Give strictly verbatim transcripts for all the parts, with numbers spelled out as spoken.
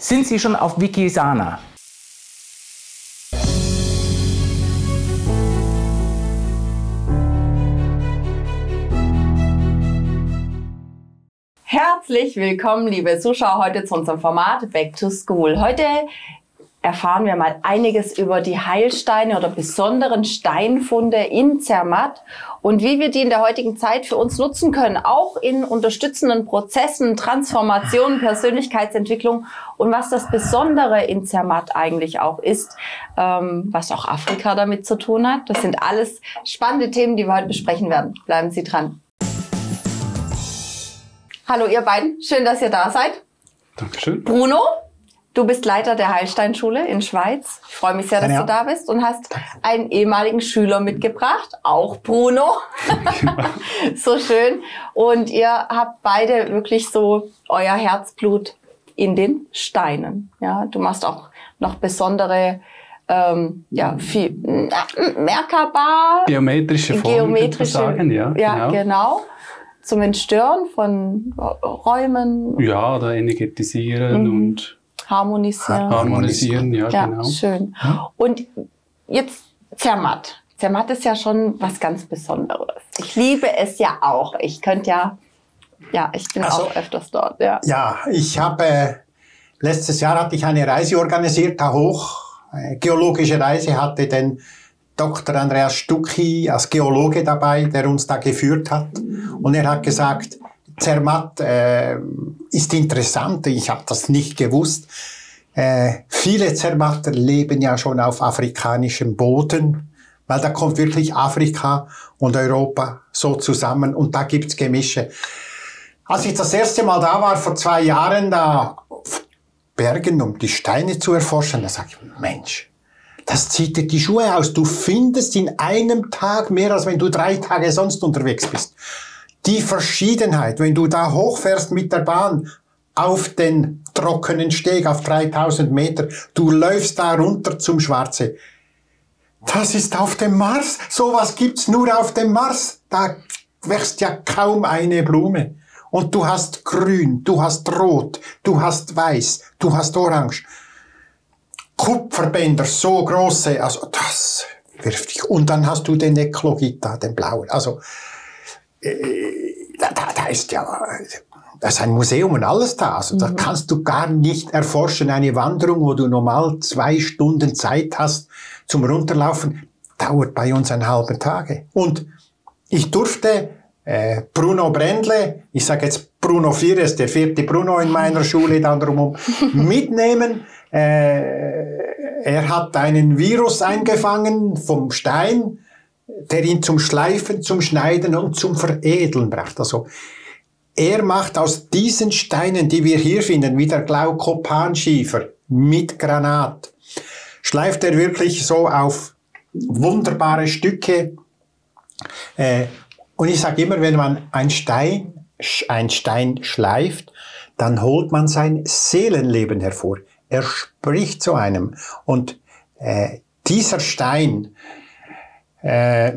Sind Sie schon auf Wikisana? Herzlich willkommen, liebe Zuschauer, heute zu unserem Format Back to School. Heute erfahren wir mal einiges über die Heilsteine oder besonderen Steinfunde in Zermatt und wie wir die in der heutigen Zeit für uns nutzen können, auch in unterstützenden Prozessen, Transformationen, Persönlichkeitsentwicklung und was das Besondere in Zermatt eigentlich auch ist, ähm, was auch Afrika damit zu tun hat. Das sind alles spannende Themen, die wir heute besprechen werden. Bleiben Sie dran. Hallo ihr beiden, schön, dass ihr da seid. Dankeschön. Bruno? Du bist Leiter der Heilsteinschule in Schweiz. Ich freue mich sehr, dass ja, ja. du da bist und hast einen ehemaligen Schüler mitgebracht, auch Bruno. So schön. Und ihr habt beide wirklich so euer Herzblut in den Steinen. Ja, du machst auch noch besondere, ähm, ja, viel merkbar geometrische Formen. Geometrische, sagen, ja, ja, genau. genau. Zum Entstören von Räumen. Ja, oder energetisieren mhm. und Harmonisieren. Harmonisieren, ja, ja genau. Schön. Und jetzt Zermatt. Zermatt ist ja schon was ganz Besonderes. Ich liebe es ja auch. Ich könnte ja, ja, ich bin also, auch öfters dort. Ja, ja ich habe, äh, letztes Jahr hatte ich eine Reise organisiert, da hoch. Eine geologische Reise, hatte den Doktor Andreas Stucki als Geologe dabei, der uns da geführt hat. Und er hat gesagt, Zermatt äh, ist interessant, ich habe das nicht gewusst. Äh, viele Zermatter leben ja schon auf afrikanischem Boden, weil da kommt wirklich Afrika und Europa so zusammen und da gibt's Gemische. Als ich das erste Mal da war, vor zwei Jahren, da auf Bergen, um die Steine zu erforschen, da sage ich, Mensch, das zieht dir die Schuhe aus. Du findest in einem Tag mehr, als wenn du drei Tage sonst unterwegs bist. Die Verschiedenheit, wenn du da hochfährst mit der Bahn auf den trockenen Steg auf dreitausend Meter, du läufst da runter zum Schwarze. Das ist auf dem Mars. Sowas gibt's nur auf dem Mars. Da wächst ja kaum eine Blume. Und du hast grün, du hast rot, du hast weiß, du hast orange. Kupferbänder, so große, also das wirft dich. Und dann hast du den Eklogita, den blauen. Also, Da, da, da ist ja das ist ein Museum und alles da. Also, da kannst du gar nicht erforschen. Eine Wanderung, wo du normal zwei Stunden Zeit hast zum Runterlaufen, dauert bei uns einen halben Tag. Und ich durfte äh, Bruno Brendle, ich sage jetzt Bruno Vieres, der vierte Bruno in meiner Schule, dann drumherum, mitnehmen. Äh, er hat einen Virus eingefangen vom Stein, der ihn zum Schleifen, zum Schneiden und zum Veredeln braucht. Also, er macht aus diesen Steinen, die wir hier finden, wie der Glaukophanschiefer mit Granat, schleift er wirklich so auf wunderbare Stücke. Und ich sage immer, wenn man einen Stein, einen Stein schleift, dann holt man sein Seelenleben hervor. Er spricht zu einem. Und äh, dieser Stein, Äh,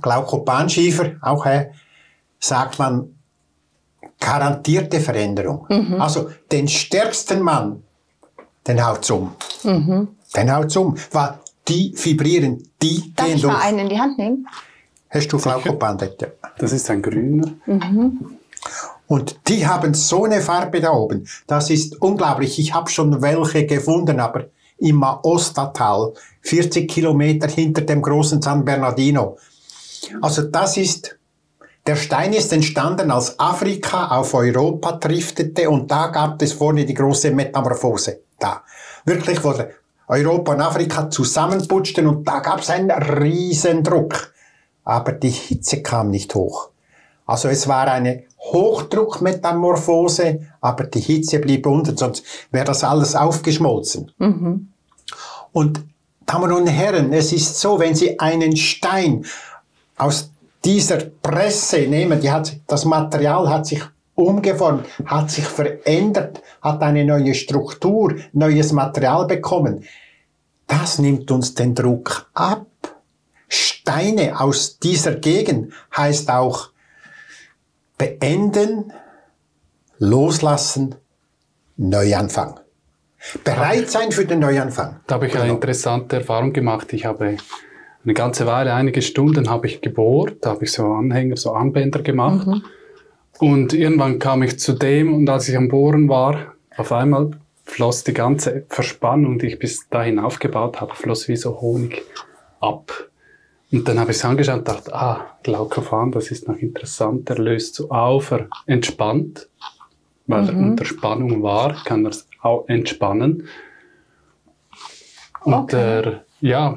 Glaukophanschiefer, auch äh, sagt man garantierte Veränderung. Mhm. Also den stärksten Mann, den haut's um. Mhm. Den haut's um, weil die vibrieren, die Darf gehen ich durch. Mal einen in die Hand nehmen? Hast du Glaukophanit? Ja. Das ist ein grüner. Mhm. Und die haben so eine Farbe da oben. Das ist unglaublich. Ich habe schon welche gefunden, aber im Maostatal, vierzig Kilometer hinter dem großen San Bernardino. Also das ist, der Stein ist entstanden, als Afrika auf Europa driftete und da gab es vorne die große Metamorphose. Da. Wirklich, wo Europa und Afrika zusammenputschten und da gab es einen riesen Druck. Aber die Hitze kam nicht hoch. Also es war eine Hochdruckmetamorphose, aber die Hitze blieb unten, sonst wäre das alles aufgeschmolzen. Mhm. Und Damen und Herren, es ist so, wenn Sie einen Stein aus dieser Presse nehmen, die hat, das Material hat sich umgeformt, hat sich verändert, hat eine neue Struktur, neues Material bekommen. Das nimmt uns den Druck ab. Steine aus dieser Gegend heißt auch beenden, loslassen, Neuanfang. Bereit sein für den Neuanfang. Da habe ich eine interessante Erfahrung gemacht. Ich habe eine ganze Weile, einige Stunden habe ich gebohrt, da habe ich so Anhänger, so Armbänder gemacht. Mhm. Und irgendwann kam ich zu dem und als ich am Bohren war, auf einmal floss die ganze Verspannung, die ich bis dahin aufgebaut habe, floss wie so Honig ab. Und dann habe ich es angeschaut und dachte, ah, Glaukophan, das ist noch interessant, er löst so auf, er entspannt, weil mhm. er unter Spannung war, kann er es auch entspannen. Und okay. der, ja,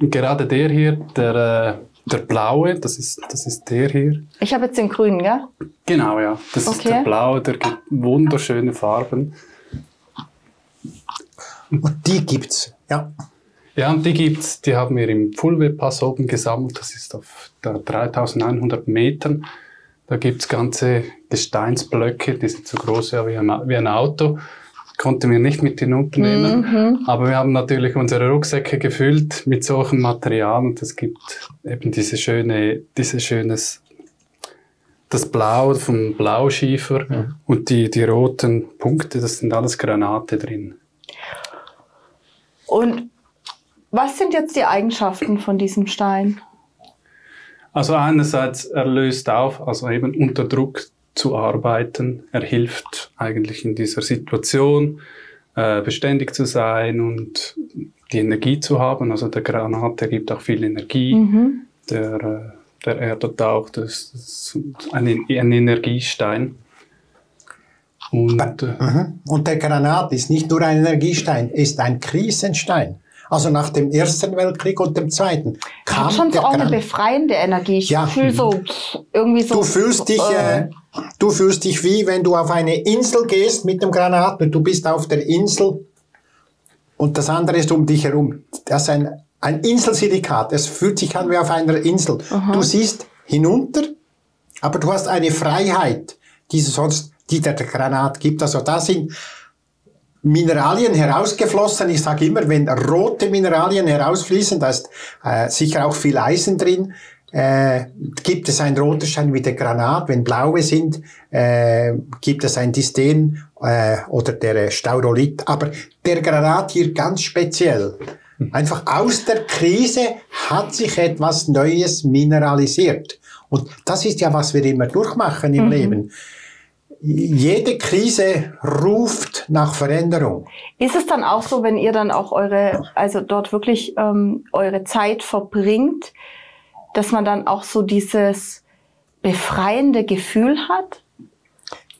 gerade der hier, der, der blaue, das ist, das ist der hier. Ich habe jetzt den grünen, gell? Genau, ja, das okay. ist der blaue, der gibt wunderschöne Farben. Und die gibt's, ja. Ja, und die gibt's, die haben wir im Full-Way-Pass oben gesammelt, das ist auf dreitausendeinhundert Metern. Da gibt's ganze Gesteinsblöcke, die sind so groß wie ein, wie ein Auto. Konnten wir nicht mit hinunternehmen, mhm. aber wir haben natürlich unsere Rucksäcke gefüllt mit solchen Materialien und es gibt eben diese schöne, dieses schönes, das Blau vom Blauschiefer mhm. und die, die roten Punkte, das sind alles Granate drin. Und was sind jetzt die Eigenschaften von diesem Stein? Also einerseits, er löst auf, also eben unter Druck zu arbeiten. Er hilft eigentlich in dieser Situation, äh, beständig zu sein und die Energie zu haben. Also der Granat, der gibt auch viel Energie. Mhm. Der, der erdet auch, das ist ein, ein Energiestein. Und, äh, und der Granat ist nicht nur ein Energiestein, ist ein Krisenstein. Also nach dem Ersten Weltkrieg und dem Zweiten. Das hat schon so auch eine befreiende Energie. Ich ja. fühle so irgendwie so. Du fühlst dich, äh, du fühlst dich wie wenn du auf eine Insel gehst mit dem Granat und du bist auf der Insel und das andere ist um dich herum. Das ist ein, ein Inselsilikat. Es fühlt sich an wie auf einer Insel. Aha. Du siehst hinunter, aber du hast eine Freiheit, die sonst, die der Granat gibt. Also da sind Mineralien herausgeflossen. Ich sage immer, wenn rote Mineralien herausfließen, da ist äh, sicher auch viel Eisen drin, äh, gibt es einen roten Stein wie der Granat. Wenn blaue sind, äh, gibt es ein Distin äh, oder der Staurolith. Aber der Granat hier ganz speziell. Einfach aus der Krise hat sich etwas Neues mineralisiert. Und das ist ja, was wir immer durchmachen im mhm. Leben. Jede Krise ruft nach Veränderung. Ist es dann auch so, wenn ihr dann auch eure, also dort wirklich ähm, eure Zeit verbringt, dass man dann auch so dieses befreiende Gefühl hat?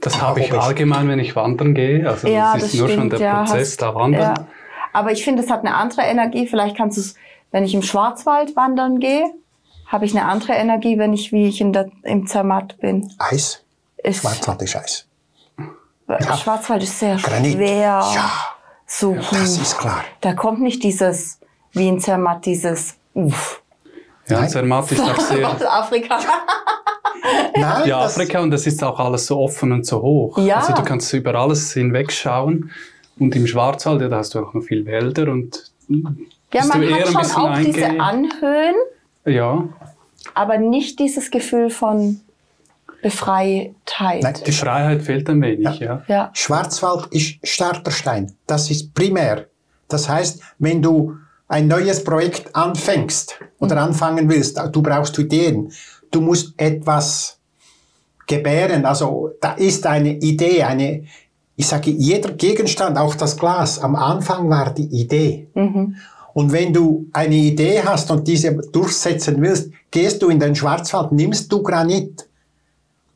Das habe ich allgemein, wenn ich wandern gehe. Also ja, das ist das nur stimmt, schon der ja, Prozess, hast, da wandern. Ja. Aber ich finde, es hat eine andere Energie. Vielleicht kannst du es, wenn ich im Schwarzwald wandern gehe, habe ich eine andere Energie, wenn ich wie ich in der, im Zermatt bin. Eis? Ist Schwarzwald ist Eis. Ja. Schwarzwald ist sehr Granit. Schwer. Ja, so das ist klar. Da kommt nicht dieses, wie in Zermatt, dieses Uff. Ja, nein. Zermatt ist auch sehr... Afrika. Nein, ja, Afrika und das ist auch alles so offen und so hoch. Ja. Also du kannst über alles hinwegschauen und im Schwarzwald, ja, da hast du auch noch viel Wälder und... Ja, man hat schon auch einge... diese Anhöhen, ja. aber nicht dieses Gefühl von... Befreiheit. Nein, die Freiheit fehlt ein wenig, ja. Ja. ja. Schwarzwald ist Starterstein. Das ist primär. Das heißt, wenn du ein neues Projekt anfängst oder mhm. anfangen willst, du brauchst Ideen. Du musst etwas gebären. Also da ist eine Idee, eine, ich sage, jeder Gegenstand, auch das Glas, am Anfang war die Idee. Mhm. Und wenn du eine Idee hast und diese durchsetzen willst, gehst du in den Schwarzwald, nimmst du Granit.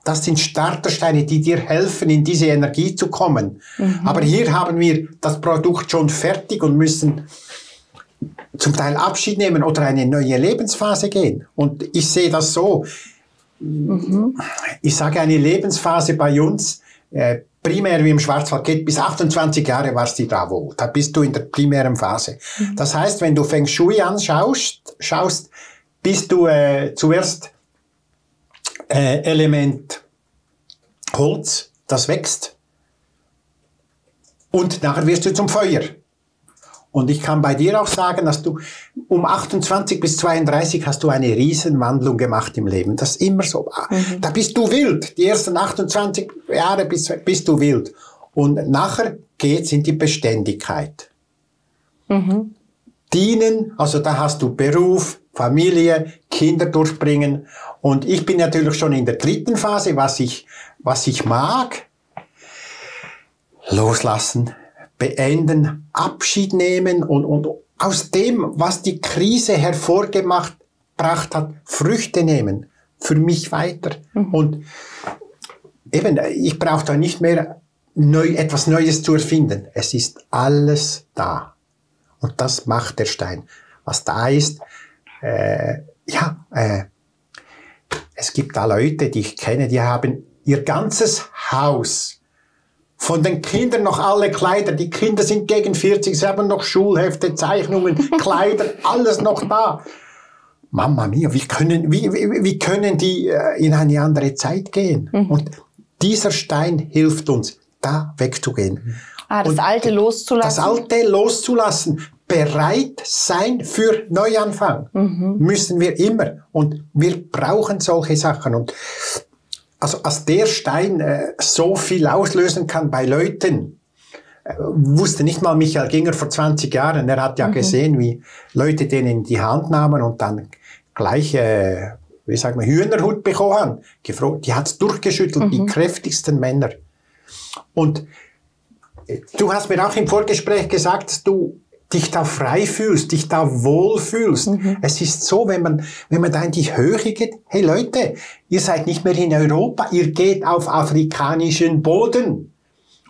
Das sind Startersteine, die dir helfen, in diese Energie zu kommen. Mhm. Aber hier haben wir das Produkt schon fertig und müssen zum Teil Abschied nehmen oder eine neue Lebensphase gehen. Und ich sehe das so. Mhm. Ich sage, eine Lebensphase bei uns, äh, primär wie im Schwarzwald, geht bis achtundzwanzig Jahre warst du da wo. Da bist du in der primären Phase. Mhm. Das heißt, wenn du Feng Shui anschaust, schaust, bist du äh, zuerst... Äh, Element Holz, das wächst und nachher wirst du zum Feuer. Und ich kann bei dir auch sagen, dass du um achtundzwanzig bis zweiunddreißig hast du eine Riesenwandlung gemacht im Leben. Das ist immer so. Mhm. Da bist du wild. Die ersten achtundzwanzig Jahre bist, bist du wild. Und nachher geht es in die Beständigkeit. Mhm. Dienen, also da hast du Beruf, Familie, Kinder durchbringen. Und ich bin natürlich schon in der dritten Phase, was ich, was ich mag. Loslassen, beenden, Abschied nehmen und, und aus dem, was die Krise hervorgemacht hat, Früchte nehmen. Für mich weiter. Mhm. Und eben, ich brauche da nicht mehr neu, etwas Neues zu erfinden. Es ist alles da. Und das macht der Stein. Was da ist, äh, ja, äh, es gibt da Leute, die ich kenne, die haben ihr ganzes Haus, von den Kindern noch alle Kleider, die Kinder sind gegen vierzig, sie haben noch Schulhefte, Zeichnungen, Kleider, alles noch da. Mama mia, wie können, wie, wie, wie können die in eine andere Zeit gehen? Mhm. Und dieser Stein hilft uns, da wegzugehen. Mhm. Ah, das Alte loszulassen? Das Alte loszulassen. Bereit sein für Neuanfang. Mhm. Müssen wir immer. Und wir brauchen solche Sachen. Und also, als der Stein äh, so viel auslösen kann bei Leuten, äh, wusste nicht mal Michael Ginger vor zwanzig Jahren. Er hat ja mhm. gesehen, wie Leute den in die Hand nahmen und dann gleich, äh, wie sagt man, Hühnerhut bekommen haben. Die hat es durchgeschüttelt, mhm. die kräftigsten Männer. Und du hast mir auch im Vorgespräch gesagt, dass du dich da frei fühlst, dich da wohl fühlst. Mhm. Es ist so, wenn man, wenn man da in die Höhe geht, hey Leute, ihr seid nicht mehr in Europa, ihr geht auf afrikanischen Boden.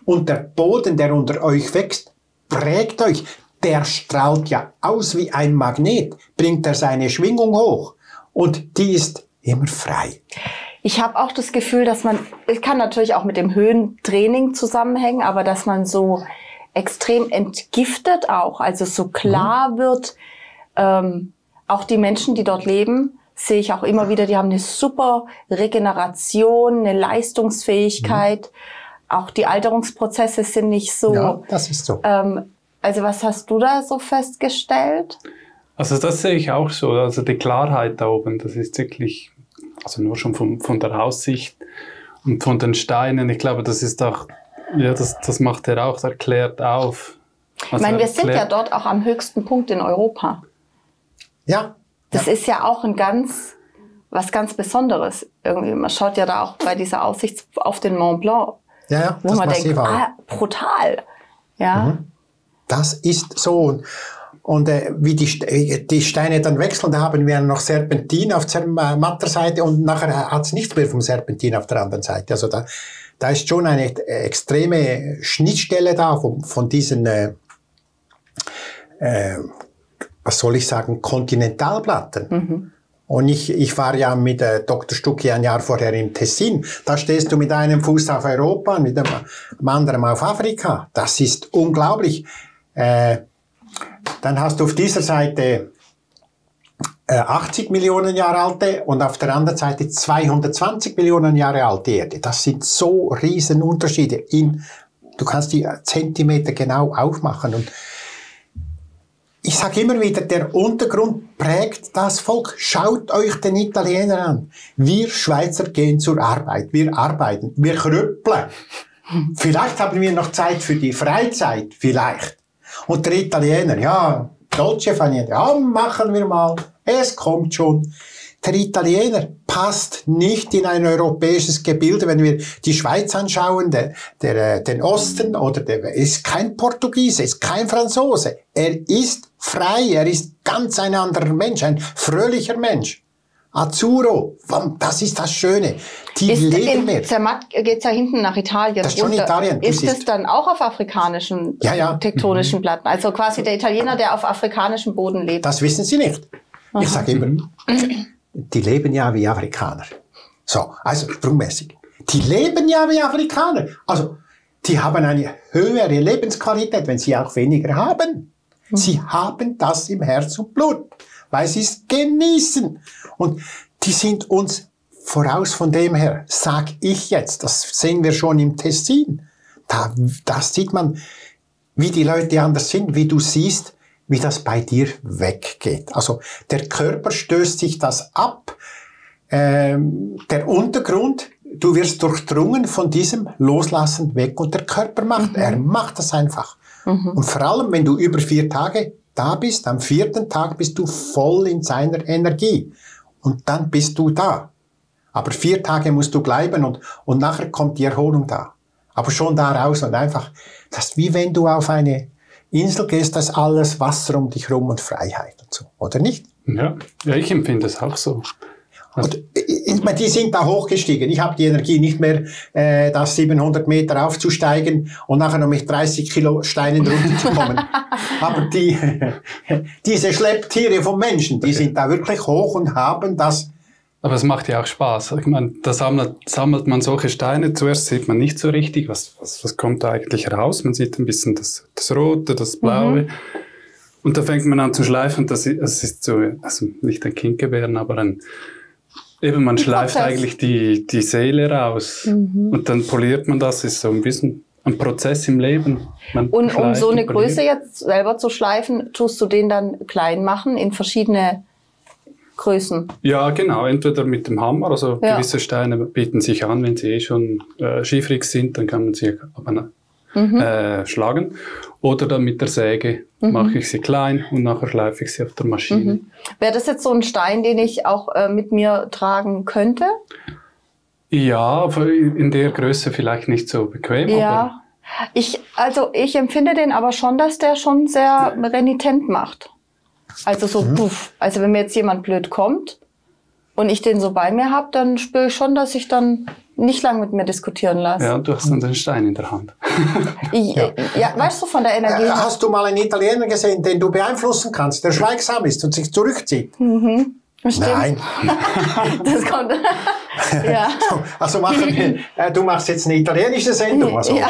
Und der Boden, der unter euch wächst, prägt euch. Der strahlt ja aus wie ein Magnet, bringt er seine Schwingung hoch. Und die ist immer frei. Ich habe auch das Gefühl, dass man, es kann natürlich auch mit dem Höhentraining zusammenhängen, aber dass man so extrem entgiftet auch, also so klar mhm. wird, ähm, auch die Menschen, die dort leben, sehe ich auch immer wieder, die haben eine super Regeneration, eine Leistungsfähigkeit, mhm. auch die Alterungsprozesse sind nicht so. Ja, das ist so. Ähm, also was hast du da so festgestellt? Also das sehe ich auch so, also die Klarheit da oben, das ist wirklich... Also nur schon von, von der Aussicht und von den Steinen. Ich glaube, das ist auch, ja, das, das macht er auch, er klärt auf. Also ich meine, wir sind ja dort auch am höchsten Punkt in Europa. Ja. Das ja. ist ja auch ein ganz, was ganz Besonderes. Irgendwie, man schaut ja da auch bei dieser Aussicht auf den Mont Blanc, ja, ja, wo das man denkt, ah, brutal. Ja. Mhm. Das ist so. Und äh, wie die, die Steine dann wechseln, da haben wir noch Serpentin auf der Matterseite und nachher hat es nichts mehr vom Serpentin auf der anderen Seite. Also da, da ist schon eine extreme Schnittstelle da von, von diesen, äh, äh, was soll ich sagen, Kontinentalplatten. Mhm. Und ich, ich war ja mit äh, Doktor Stucki ein Jahr vorher im Tessin. Da stehst du mit einem Fuß auf Europa und mit dem, dem anderen auf Afrika. Das ist unglaublich. Äh, Dann hast du auf dieser Seite achtzig Millionen Jahre alte und auf der anderen Seite zweihundertzwanzig Millionen Jahre alte Erde. Das sind so riesen Unterschiede. In, du kannst die Zentimeter genau aufmachen. Und ich sage immer wieder, der Untergrund prägt das Volk. Schaut euch den Italiener an. Wir Schweizer gehen zur Arbeit. Wir arbeiten. Wir krüppeln. Vielleicht haben wir noch Zeit für die Freizeit. Vielleicht. Und der Italiener, ja, Dolce Faniente, ja, machen wir mal, es kommt schon. Der Italiener passt nicht in ein europäisches Gebilde. Wenn wir die Schweiz anschauen, der, der, den Osten, oder der ist kein Portugiese, ist kein Franzose. Er ist frei, er ist ganz ein anderer Mensch, ein fröhlicher Mensch. Azzurro, das ist das Schöne. Die ist leben mehr. Zermatt geht es ja hinten nach Italien. Das ist schon Italien. Ist es dann auch auf afrikanischen, ja, ja. tektonischen mhm. Platten? Also quasi der Italiener, der auf afrikanischem Boden lebt. Das wissen sie nicht. Aha. Ich sage immer, die leben ja wie Afrikaner. So, also sprungmäßig. Die leben ja wie Afrikaner. Also, die haben eine höhere Lebensqualität, wenn sie auch weniger haben. Mhm. Sie haben das im Herz und Blut, weil sie es genießen. Und die sind uns voraus von dem her, sag ich jetzt, das sehen wir schon im Tessin. Da, da sieht man, wie die Leute anders sind, wie du siehst, wie das bei dir weggeht. Also der Körper stößt sich das ab, ähm, der Untergrund du wirst durchdrungen von diesem Loslassen weg und der Körper macht, mhm. er macht das einfach. Mhm. Und vor allem, wenn du über vier Tage da bist, am vierten Tag bist du voll in seiner Energie und dann bist du da. Aber vier Tage musst du bleiben und, und nachher kommt die Erholung da. Aber schon da raus und einfach, das ist wie wenn du auf eine Insel gehst, das alles Wasser um dich rum und Freiheit und so, oder nicht? Ja, ja, ich empfinde es auch so. Und, ich meine, die sind da hochgestiegen. Ich habe die Energie nicht mehr, äh, das siebenhundert Meter aufzusteigen und nachher noch mit dreißig Kilo Steinen runterzukommen. Aber die, diese Schlepptiere von Menschen, die okay. sind da wirklich hoch und haben das. Aber es macht ja auch Spaß. Ich meine, da sammelt, sammelt man solche Steine. Zuerst sieht man nicht so richtig, was, was, was kommt da eigentlich raus. Man sieht ein bisschen das, das Rote, das Blaue. Mhm. Und da fängt man an zu schleifen. Das ist, das ist so, also nicht ein Kind gebären, aber ein, eben, man schleift eigentlich die, die Seele raus. Mhm. Und dann poliert man das. Ist so ein bisschen ein Prozess im Leben. Man und um so eine Größe jetzt selber zu schleifen, tust du den dann klein machen in verschiedene Größen. Ja, genau. Entweder mit dem Hammer, also ja. gewisse Steine bieten sich an, wenn sie eh schon äh, schiefrig sind, dann kann man sie aber, mhm. äh, schlagen. Oder dann mit der Säge mhm. mache ich sie klein und nachher schleife ich sie auf der Maschine. Mhm. Wäre das jetzt so ein Stein, den ich auch äh, mit mir tragen könnte? Ja, aber in der Größe vielleicht nicht so bequem. Ja, aber ich, also ich empfinde den aber schon, dass der schon sehr renitent macht. Also so, mhm. puff. Also wenn mir jetzt jemand blöd kommt und ich den so bei mir habe, dann spüre ich schon, dass ich dann nicht lange mit mir diskutieren lasse. Ja, und du hast dann den Stein in der Hand. ja. ja, weißt du, von der Energie. Äh, hast du mal einen Italiener gesehen, den du beeinflussen kannst, der schweigsam ist und sich zurückzieht? Mhm. Stimmt. Nein. das kommt. ja. so, also machen wir, äh, du machst jetzt eine italienische Sendung. Also. Ja.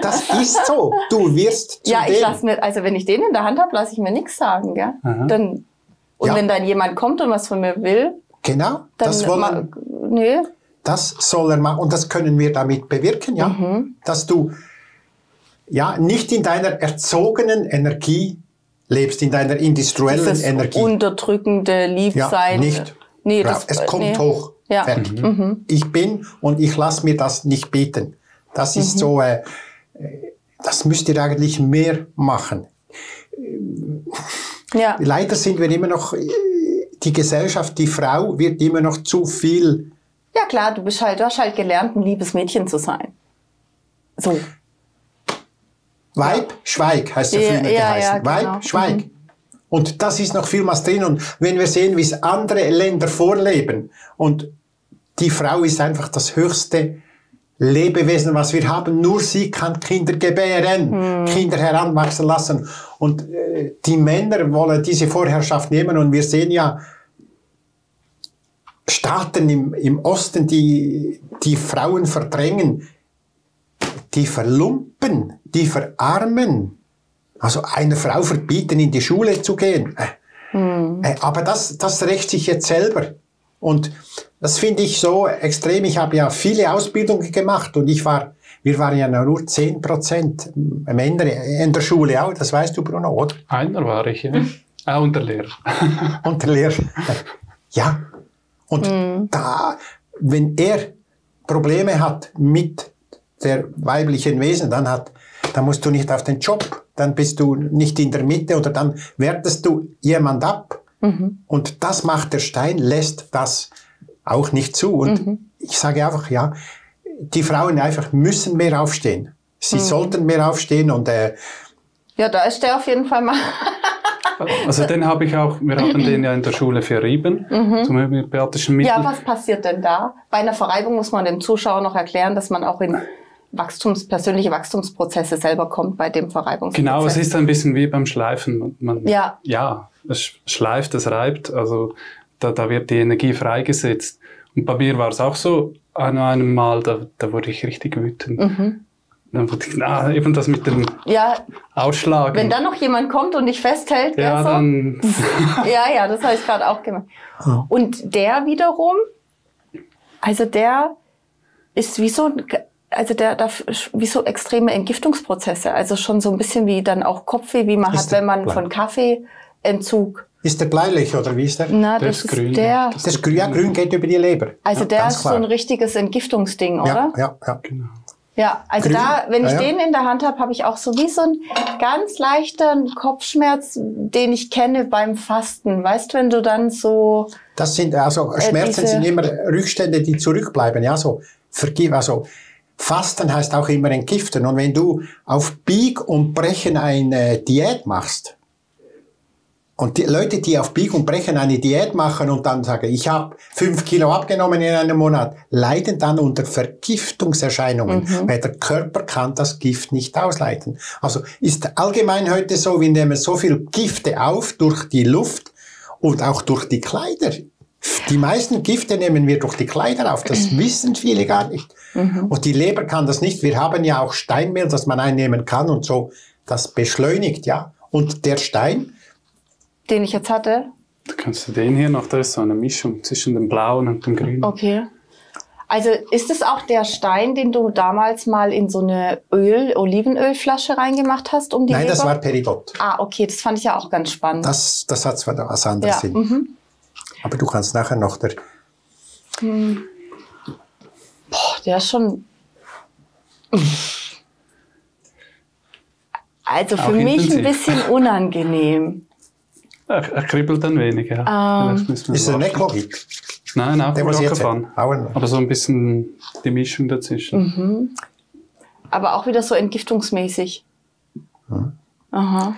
das ist so. Du wirst zu Ja, ich lasse mir, also wenn ich den in der Hand habe, lasse ich mir nichts sagen. Gell? Dann, und ja. wenn dann jemand kommt und was von mir will, genau, dann das wollen, nee. Das soll er machen. Und das können wir damit bewirken, ja? Mhm. Dass du ja, nicht in deiner erzogenen Energie lebst, in deiner industriellen Dieses Energie. Unterdrückende Liebsein. Ja, nicht. Nee, das, es kommt nee. hoch. Ja. Fertig. Mhm. Ich bin und ich lasse mir das nicht bieten. Das ist mhm. so, äh, das müsst ihr eigentlich mehr machen. Ja. Leider sind wir immer noch, die Gesellschaft, die Frau wird immer noch zu viel. Ja klar, du bist halt, du hast halt gelernt, ein liebes Mädchen zu sein. So. Weib, ja. Schweig, heißt der ja, Film, der ja, heißt. Ja, genau. Weib, Schweig. Mhm. Und das ist noch vielmals drin. Und wenn wir sehen, wie es andere Länder vorleben, und die Frau ist einfach das höchste Lebewesen, was wir haben. Nur sie kann Kinder gebären, mhm. Kinder heranwachsen lassen. Und äh, die Männer wollen diese Vorherrschaft nehmen. Und wir sehen ja Staaten im, im Osten, die die Frauen verdrängen, die verlumpen, die verarmen. Also einer Frau verbieten, in die Schule zu gehen. Mhm. Aber das, das rächt sich jetzt selber. Und das finde ich so extrem. Ich habe ja viele Ausbildungen gemacht und ich war, wir waren ja nur zehn Prozent am Ende in der Schule auch. Das weißt du, Bruno, oder? Einer war ich, ja. Ah, und der Lehrer. und der Lehrer. Ja. Und mhm. da, wenn er Probleme hat mit der weiblichen Wesen, dann hat, dann musst du nicht auf den Job, dann bist du nicht in der Mitte oder dann wertest du jemand ab. Mhm. Und das macht der Stein, lässt das auch nicht zu. Und mhm. ich sage einfach, ja, die Frauen einfach müssen mehr aufstehen. Sie mhm. sollten mehr aufstehen und äh, ja, da ist der auf jeden Fall mal. Also den habe ich auch, wir haben den ja in der Schule verrieben, mhm. zum homöopathischen Mittel. Ja, was passiert denn da? Bei einer Verreibung muss man dem Zuschauer noch erklären, dass man auch in Wachstums, persönliche Wachstumsprozesse selber kommt bei dem Verreibungsprozess. Genau, es ist ein bisschen wie beim Schleifen. Man, ja. ja, es schleift, es reibt, also da, da wird die Energie freigesetzt. Und bei mir war es auch so, an einem Mal, da, da wurde ich richtig wütend. Mhm. Dann wurde ich, na, eben das mit dem ja. Ausschlagen. Wenn dann noch jemand kommt und dich festhält, ja, dann so. ja, ja, das habe ich gerade auch gemacht. Und der wiederum, also der ist wie so, also der, der wie so extreme Entgiftungsprozesse, also schon so ein bisschen wie dann auch Kopfweh, wie man ist hat, wenn man Plan. von Kaffee Entzug. Ist der bläulich oder wie ist der? Na, der das ist, ist grün. Der, das ist grün. Ja, grün geht über die Leber. Also ja, der ist klar. So ein richtiges Entgiftungsding, oder? Ja, ja, ja. Genau. Ja, also grün. Da, wenn ich ja, ja. den in der Hand habe, habe ich auch so wie so einen ganz leichten Kopfschmerz, den ich kenne beim Fasten. Weißt du, wenn du dann so... Das sind, also Schmerzen äh, sind immer Rückstände, die zurückbleiben. Ja, so vergib, also Fasten heißt auch immer entgiften. Und wenn du auf Bieg und Brechen eine Diät machst, und die Leute, die auf Bieg und Brechen eine Diät machen und dann sagen, ich habe fünf Kilo abgenommen in einem Monat, leiden dann unter Vergiftungserscheinungen, mhm. weil der Körper kann das Gift nicht ausleiten. Also ist allgemein heute so, wir nehmen so viel Gifte auf durch die Luft und auch durch die Kleider. Die meisten Gifte nehmen wir durch die Kleider auf, das wissen viele gar nicht. Mhm. Und die Leber kann das nicht. Wir haben ja auch Steinmehl, das man einnehmen kann und so, das beschleunigt, ja. Und der Stein, den ich jetzt hatte. Da kannst du den hier noch, da ist so eine Mischung zwischen dem Blauen und dem Grünen. Okay. Also ist es auch der Stein, den du damals mal in so eine Öl, Olivenölflasche reingemacht hast, um die Nein, Leber? Das war Peridot. Ah, okay, das fand ich ja auch ganz spannend. Das, das hat zwar was anderes ja. Sinn. Mhm. Aber du kannst nachher noch der... Hm. Boah, der ist schon... Also für auch mich intensiv. Ein bisschen unangenehm. Er, er kribbelt ein wenig, ja. Um. Ist es ein Eklogit? Nein, auch ein Glaukophan. Aber so ein bisschen die Mischung dazwischen. Mhm. Aber auch wieder so entgiftungsmäßig. Mhm. Aha.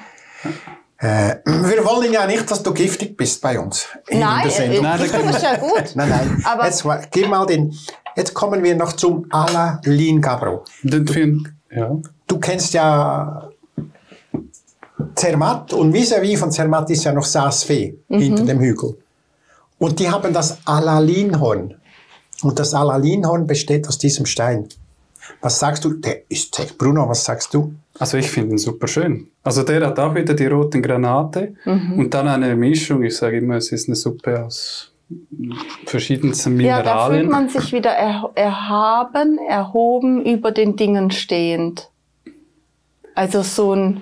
Äh, wir wollen ja nicht, dass du giftig bist bei uns. Nein, äh, nein, das ist ja gut. Nein, nein. Aber jetzt, geh mal den, jetzt kommen wir noch zum Alalin Gabbro. Den Film, ja. Du kennst ja... Zermatt und vis-à-vis von Zermatt ist ja noch Saas-Fee mhm. hinter dem Hügel. Und die haben das Alalinhorn. Und das Alalinhorn besteht aus diesem Stein. Was sagst du? Der ist Bruno, was sagst du? Also ich finde ihn super schön. Also der hat auch wieder die roten Granate mhm. und dann eine Mischung. Ich sage immer, es ist eine Suppe aus verschiedensten Mineralien. Ja, da fühlt man sich wieder er erhaben, erhoben, über den Dingen stehend. Also so ein...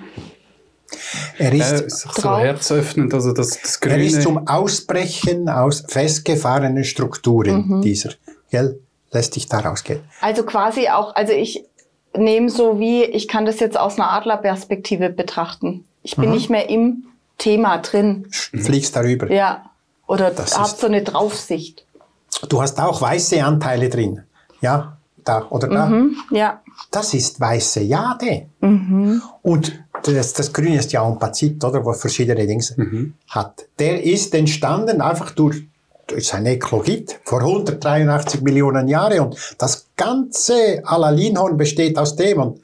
Er ist, er ist so herzöffnend, also das, das Grüne. Er ist zum Ausbrechen aus festgefahrenen Strukturen mhm. dieser. Gell? Lässt dich da rausgehen. Also quasi auch, also ich nehme so wie, ich kann das jetzt aus einer Adlerperspektive betrachten. Ich bin mhm. nicht mehr im Thema drin. Fliegst darüber. Ja, oder hab so eine Draufsicht. Du hast auch weiße Anteile drin, ja, da oder da. Mhm. Ja. Das ist weiße Jade. Mhm. Und das, das Grüne ist ja ein Pazit, oder, wo verschiedene Dinge mhm. hat. Der ist entstanden einfach durch, durch sein Eklogit vor hundertdreiundachtzig Millionen Jahren. Und das ganze Alalinhorn besteht aus dem. Und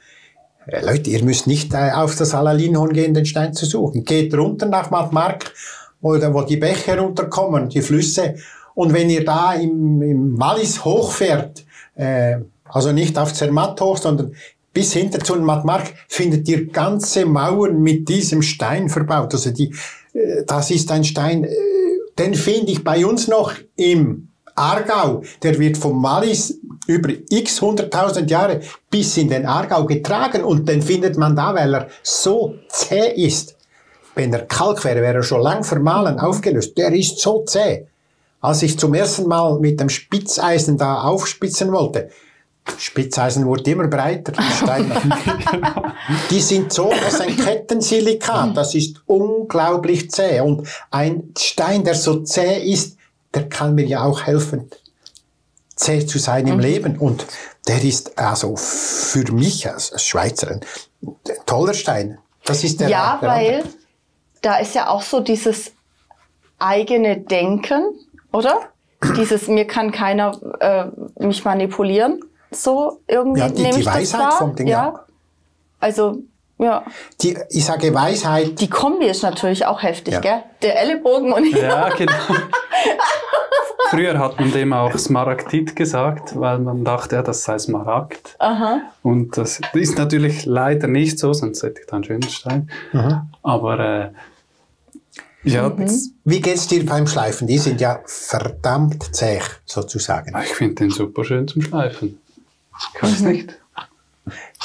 äh, Leute, ihr müsst nicht äh, auf das Alalinhorn gehen, den Stein zu suchen. Geht runter nach Mattmark, wo, wo die Bäche runterkommen, die Flüsse. Und wenn ihr da im, im Malis hochfährt, äh, also nicht auf Zermatt hoch, sondern bis hinter zu Mattmark findet ihr ganze Mauern mit diesem Stein verbaut. Also die, das ist ein Stein, den finde ich bei uns noch im Aargau. Der wird vom Malis über x hunderttausend Jahre bis in den Aargau getragen und den findet man da, weil er so zäh ist. Wenn er Kalk wäre, wäre er schon lang vermahlen, aufgelöst. Der ist so zäh. Als ich zum ersten Mal mit dem Spitzeisen da aufspitzen wollte, Spitzeisen wurde immer breiter. Die sind so, das ist ein Kettensilikat, das ist unglaublich zäh. Und ein Stein, der so zäh ist, der kann mir ja auch helfen, zäh zu sein im mhm. Leben. Und der ist also für mich als Schweizerin ein toller Stein. Das ist der Ja, der weil andere. Da ist ja auch so dieses eigene Denken, oder? Dieses, mir kann keiner äh, mich manipulieren. So, irgendwie ja, die, nehme die ich Weisheit das vom Ding, ja. Also, ja. Die, ich sage Weisheit. Die Kombi ist natürlich auch heftig, ja. Gell? Der Ellenbogen und ja, genau. Früher hat man dem auch Smaragdit gesagt, weil man dachte, ja, das sei Smaragd. Aha. Und das ist natürlich leider nicht so, sonst hätte ich da einen schönen Stein. Mhm. Aber, äh, ja. Mhm. Wie geht's dir beim Schleifen? Die sind ja verdammt zäh, sozusagen. Ich finde den super schön zum Schleifen. Ich weiß mhm. nicht.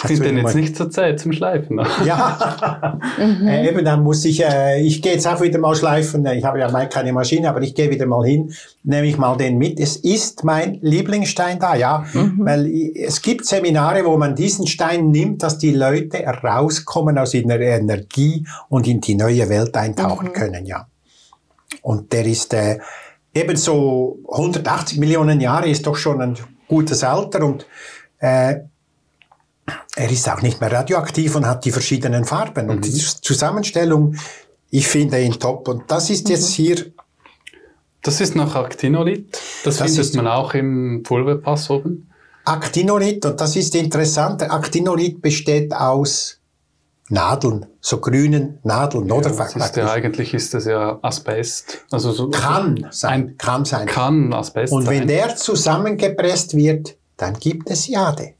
Sind denn jetzt nicht zur Zeit zum Schleifen? Ja, mhm. äh, eben dann muss ich, äh, ich gehe jetzt auch wieder mal schleifen, ich habe ja mal keine Maschine, aber ich gehe wieder mal hin, nehme ich mal den mit. Es ist mein Lieblingsstein da, ja, mhm. weil es gibt Seminare, wo man diesen Stein nimmt, dass die Leute rauskommen aus ihrer Energie und in die neue Welt eintauchen mhm. können, ja. Und der ist äh, eben so hundertachtzig Millionen Jahre, ist doch schon ein gutes Alter und äh, er ist auch nicht mehr radioaktiv und hat die verschiedenen Farben. Mhm. Und die Zusammenstellung, ich finde ihn top. Und das ist jetzt mhm. hier... Das ist noch Aktinolith. Das, das findet man auch im Pulverpass oben. Aktinolith, und das ist interessant, Aktinolith besteht aus Nadeln, so grünen Nadeln, ja, oder? Das ist ja, eigentlich ist das ja Asbest. Also so kann sein, ein, kann sein. Kann Asbest Und wenn sein. der zusammengepresst wird, dann gibt es Jade.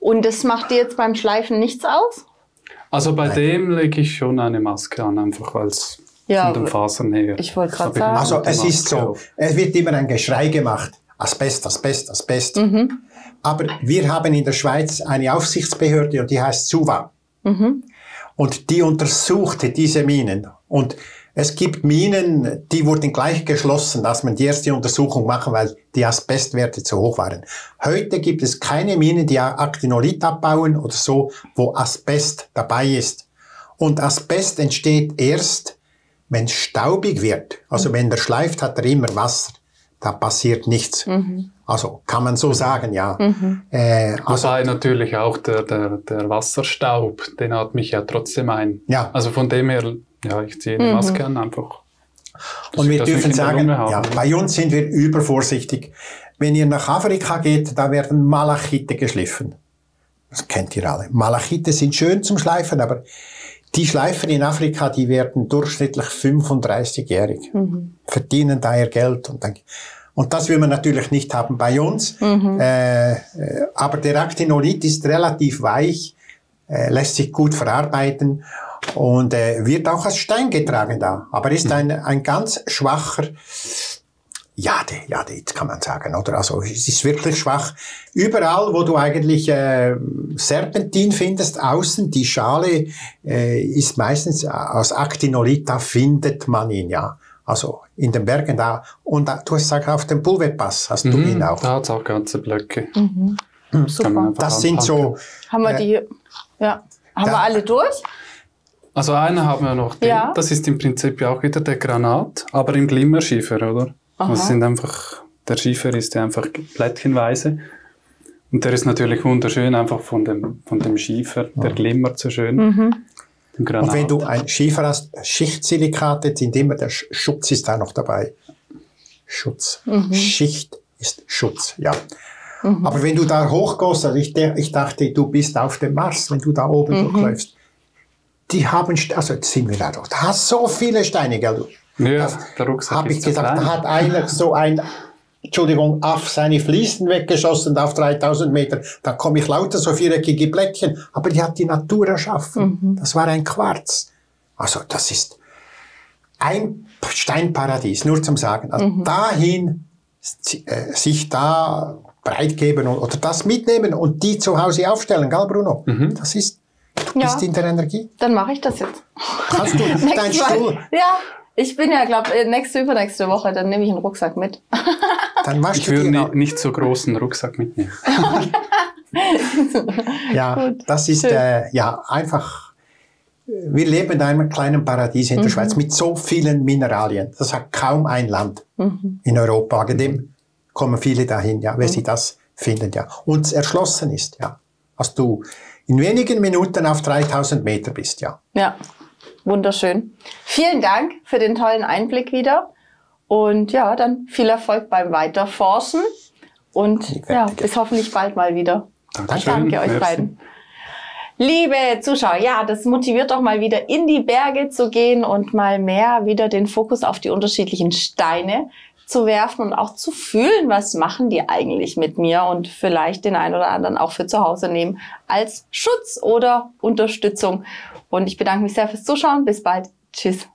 Und das macht dir jetzt beim Schleifen nichts aus? Also bei Nein. dem lege ich schon eine Maske an, einfach weil es ja, von den Fasern her... Ich wollte gerade sagen... Also es ist so, es wird immer ein Geschrei gemacht. Asbest, Asbest, Asbest. Mhm. Aber wir haben in der Schweiz eine Aufsichtsbehörde und die heißt Suva. Mhm. Und die untersuchte diese Minen. Und es gibt Minen, die wurden gleich geschlossen, dass man die erste Untersuchung machen, weil die Asbestwerte zu hoch waren. Heute gibt es keine Minen, die Aktinolith abbauen oder so, wo Asbest dabei ist. Und Asbest entsteht erst, wenn es staubig wird. Also mhm. wenn er schleift, hat er immer Wasser. Da passiert nichts. Mhm. Also kann man so sagen, ja. Mhm. Äh, also Wobei natürlich auch der, der, der Wasserstaub, den atme ich ja trotzdem ein. Ja. Also von dem her... Ja, ich ziehe die Maske mhm. an, einfach. Und wir dürfen sagen, ja, bei uns sind wir übervorsichtig. Wenn ihr nach Afrika geht, da werden Malachite geschliffen. Das kennt ihr alle. Malachite sind schön zum Schleifen, aber die Schleifer in Afrika, die werden durchschnittlich fünfunddreißigjährig. Mhm. Verdienen da ihr Geld. Und, dann, und das will man natürlich nicht haben bei uns. Mhm. Äh, aber der Aktinolith ist relativ weich, äh, lässt sich gut verarbeiten. Und äh, wird auch als Stein getragen da, aber ist ein, ein ganz schwacher Jade, Jade, jetzt kann man sagen, oder? Also es ist wirklich schwach. Überall, wo du eigentlich äh, Serpentin findest, außen die Schale äh, ist meistens aus Aktinolith, da findet man ihn, ja. Also in den Bergen da. Und da, du hast gesagt, auf dem Pulverpass hast mhm, du ihn auch. Da hat es auch ganze Blöcke. Mhm. Das, Super. das sind so... Haben wir die, äh, ja, haben da, wir alle durch? Also einen haben wir noch, den. Ja. Das ist im Prinzip auch wieder der Granat, aber im Glimmerschiefer, oder? Aha. Das sind einfach, der Schiefer ist ja einfach plättchenweise und der ist natürlich wunderschön, einfach von dem, von dem Schiefer, der glimmert so schön. Mhm. Und wenn du ein Schiefer hast, Schichtsilikate sind immer, der Schutz ist da noch dabei. Schutz. Mhm. Schicht ist Schutz, ja. Mhm. Aber wenn du da hochgehst, also ich, ich dachte, du bist auf dem Mars, wenn du da oben mhm. durchläufst. Die haben, also jetzt sind wir da doch, da hast so viele Steine, gell? Ja, da der Rucksack hab ich gedacht, da hat einer so ein, Entschuldigung, Aff seine Fliesen weggeschossen auf dreitausend Meter, da komme ich lauter so viereckige Blättchen, aber die hat die Natur erschaffen. Mhm. Das war ein Quarz. Also das ist ein Steinparadies, nur zum Sagen. Also mhm. dahin, äh, sich da breit geben und, oder das mitnehmen und die zu Hause aufstellen, gell Bruno? Mhm. Das ist Du ja, bist in der Energie? Dann mache ich das jetzt. Kannst du deinen Stuhl? Ja, ich bin ja, glaube ich, nächste, übernächste Woche, dann nehme ich einen Rucksack mit. Dann machst ich du würde nicht, nicht so großen Rucksack mitnehmen. ja, Gut. das ist äh, ja einfach, wir leben in einem kleinen Paradies in der mhm. Schweiz mit so vielen Mineralien. Das hat kaum ein Land mhm. in Europa. Dem kommen viele dahin, ja, wenn mhm. sie das finden. Ja. Und es erschlossen ist, ja. Hast du... in wenigen Minuten auf dreitausend Meter bist, ja. Ja, wunderschön. Vielen Dank für den tollen Einblick wieder. Und ja, dann viel Erfolg beim Weiterforschen. Und ja, bis hoffentlich bald mal wieder. Dankeschön. Danke euch Merci. beiden. Liebe Zuschauer, ja, das motiviert doch mal wieder in die Berge zu gehen und mal mehr wieder den Fokus auf die unterschiedlichen Steine zu werfen und auch zu fühlen, was machen die eigentlich mit mir und vielleicht den einen oder anderen auch für zu Hause nehmen als Schutz oder Unterstützung. Und ich bedanke mich sehr fürs Zuschauen. Bis bald. Tschüss.